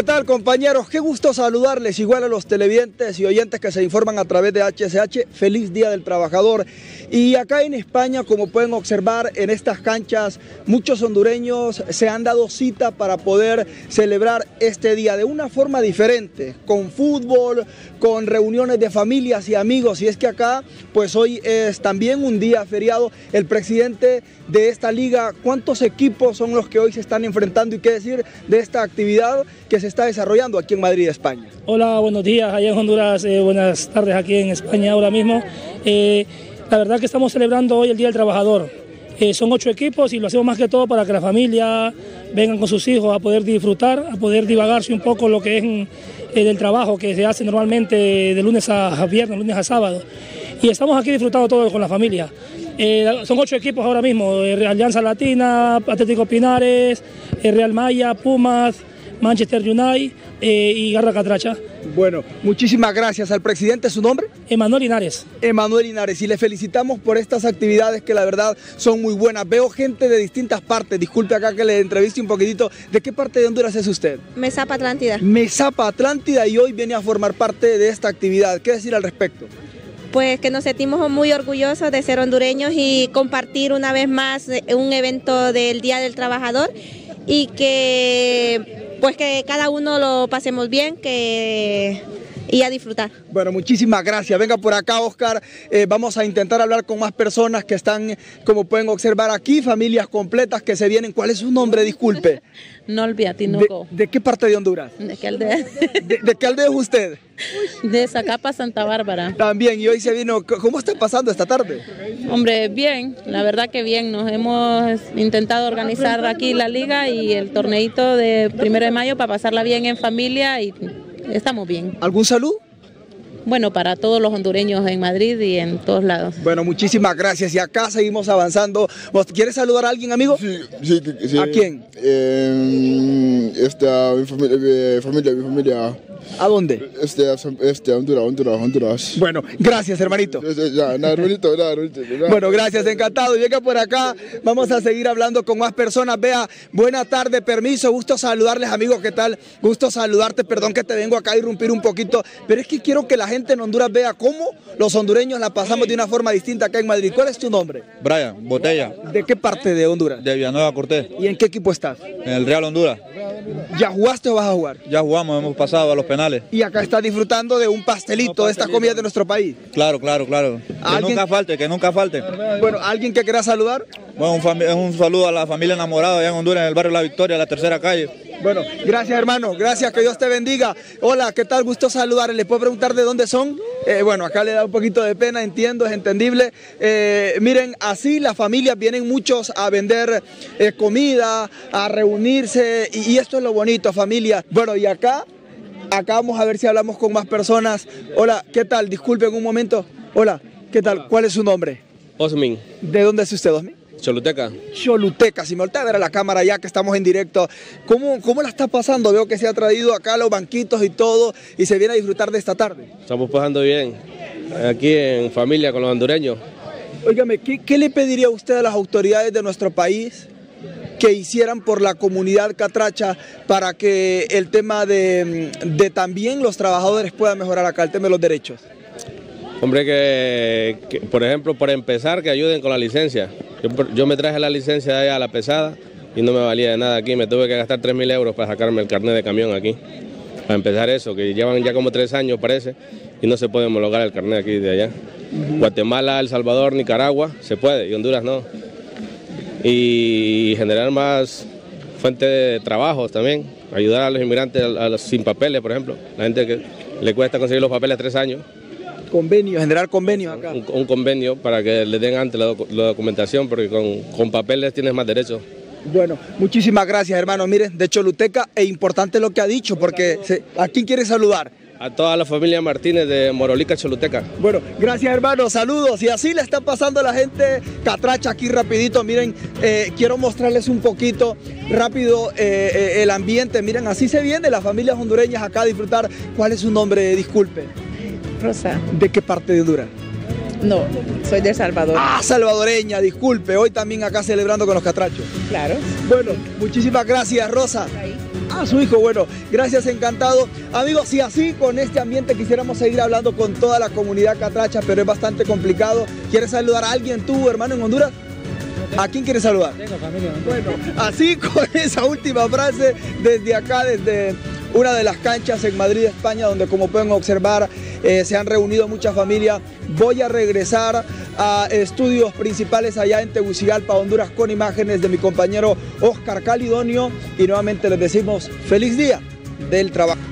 ¿Qué tal, compañeros? Qué gusto saludarles, igual a los televidentes y oyentes que se informan a través de HSH. Feliz Día del Trabajador. Y acá en España, como pueden observar en estas canchas, muchos hondureños se han dado cita para poder celebrar este día de una forma diferente, con fútbol, con reuniones de familias y amigos. Y es que acá, pues hoy es también un día feriado. El presidente de esta liga, ¿cuántos equipos son los que hoy se están enfrentando? Y qué decir de esta actividad que se está desarrollando aquí en Madrid, España. Hola, buenos días allá en Honduras, buenas tardes aquí en España ahora mismo. La verdad que estamos celebrando hoy el Día del Trabajador. Son 8 equipos y lo hacemos más que todo para que la familia vengan con sus hijos a poder disfrutar, a poder divagarse un poco lo que es el trabajo que se hace normalmente de lunes a viernes, lunes a sábado. Y estamos aquí disfrutando todos con la familia. Son 8 equipos ahora mismo, Alianza Latina, Atlético Pinares, Real Maya, Pumas, Manchester United y Garra Catracha. Bueno, muchísimas gracias al presidente. ¿Su nombre? Emanuel Linares. Emanuel Linares, y le felicitamos por estas actividades que la verdad son muy buenas. Veo gente de distintas partes. Disculpe acá que le entreviste un poquitito. ¿De qué parte de Honduras es usted? Mesapa Atlántida. Mesapa Atlántida, y hoy viene a formar parte de esta actividad. ¿Qué decir al respecto? Pues que nos sentimos muy orgullosos de ser hondureños y compartir una vez más un evento del Día del Trabajador, y que cada uno lo pasemos bien y a disfrutar. Bueno, muchísimas gracias. Venga por acá, Oscar. Vamos a intentar hablar con más personas que están, como pueden observar aquí, familias completas que se vienen. ¿Cuál es su nombre? Disculpe. No olvidate, no. ¿De qué parte de Honduras? ¿De qué aldea? ¿De qué aldea es usted? De Zacapa, Santa Bárbara. También, y hoy se vino. ¿Cómo está pasando esta tarde? Hombre, bien, la verdad que bien. Nos hemos intentado organizar aquí la liga y el torneito de 1 de mayo para pasarla bien en familia y estamos bien. ¿Algún saludo? Bueno, para todos los hondureños en Madrid y en todos lados. Bueno, muchísimas gracias. Y acá seguimos avanzando. ¿Quieres saludar a alguien, amigo? Sí. ¿A quién? Mi familia. ¿A dónde? Honduras. Bueno, gracias, hermanito. Nada, hermanito. Bueno, gracias, encantado. Llega por acá, vamos a seguir hablando con más personas. Vea, buena tarde, permiso, gusto saludarles, amigos, ¿qué tal? Gusto saludarte, perdón que te vengo acá a irrumpir un poquito, pero es que quiero que la gente en Honduras vea cómo los hondureños la pasamos de una forma distinta acá en Madrid. ¿Cuál es tu nombre? Brian Botella. ¿De qué parte de Honduras? De Villanueva Cortés. ¿Y en qué equipo estás? En el Real Honduras. ¿Ya jugaste o vas a jugar? Ya jugamos, hemos pasado a los penales. Y acá está disfrutando de un pastelito, de estas comidas de nuestro país. Claro. Que nunca falte. Bueno, ¿alguien que quiera saludar? Bueno, un saludo a la familia enamorada allá en Honduras, en el barrio La Victoria, la 3ª calle. Bueno, gracias, hermano, gracias, que Dios te bendiga. Hola, ¿qué tal? Gusto saludarles. ¿Les puedo preguntar de dónde son? Bueno, acá le da un poquito de pena, entiendo, es entendible. Miren, así las familias vienen muchos a vender comida, a reunirse, y esto es lo bonito, familia. Bueno, y acá vamos a ver si hablamos con más personas. Hola, ¿qué tal? Disculpen un momento. Hola, ¿qué tal? ¿Cuál es su nombre? Osmin. ¿De dónde es usted, Osmin? Choluteca, si me voltea a ver a la cámara ya que estamos en directo. ¿Cómo la está pasando? Veo que se ha traído acá los banquitos y todo, y se viene a disfrutar de esta tarde. Estamos pasando bien, aquí en familia con los hondureños. Óigame, ¿qué le pediría usted a las autoridades de nuestro país que hicieran por la comunidad catracha para que el tema de también los trabajadores pueda mejorar acá, el tema de los derechos? Hombre, que por ejemplo, para empezar, que ayuden con la licencia. Yo me traje la licencia de allá a la pesada y no me valía de nada aquí. Me tuve que gastar 3.000 euros para sacarme el carnet de camión aquí. Para empezar eso, que llevan ya como 3 años parece, y no se puede homologar el carnet aquí de allá. Guatemala, El Salvador, Nicaragua, se puede, y Honduras no. Y generar más fuente de trabajos también. Ayudar a los inmigrantes, a los sin papeles, por ejemplo. La gente que le cuesta conseguir los papeles 3 años. Convenio, generar convenios acá. Un convenio para que le den antes la documentación, porque con papeles tienes más derechos. Bueno, muchísimas gracias, hermano. Miren, de Choluteca, es importante lo que ha dicho, porque ¿a quién quiere saludar? A toda la familia Martínez de Morolica, Choluteca. Bueno, gracias, hermano, saludos. Y así le está pasando la gente catracha aquí rapidito. Miren, quiero mostrarles un poquito rápido el ambiente. Miren, así se viene las familias hondureñas acá a disfrutar. ¿Cuál es su nombre? Disculpe. Rosa. ¿De qué parte de Honduras? No, soy de El Salvador. Ah, salvadoreña, disculpe, hoy también acá celebrando con los catrachos. Claro. Bueno, muchísimas gracias, Rosa. a su hijo. Bueno, gracias, encantado. Amigos, si así con este ambiente quisiéramos seguir hablando con toda la comunidad catracha, pero es bastante complicado. ¿Quieres saludar a alguien tú, hermano, en Honduras? ¿A quién quieres saludar? Tengo familia. Bueno, así con esa última frase desde acá, desde una de las canchas en Madrid, España, donde como pueden observar se han reunido muchas familias. Voy a regresar a estudios principales allá en Tegucigalpa, Honduras, con imágenes de mi compañero Oscar Calidonio, y nuevamente les decimos feliz día del trabajo.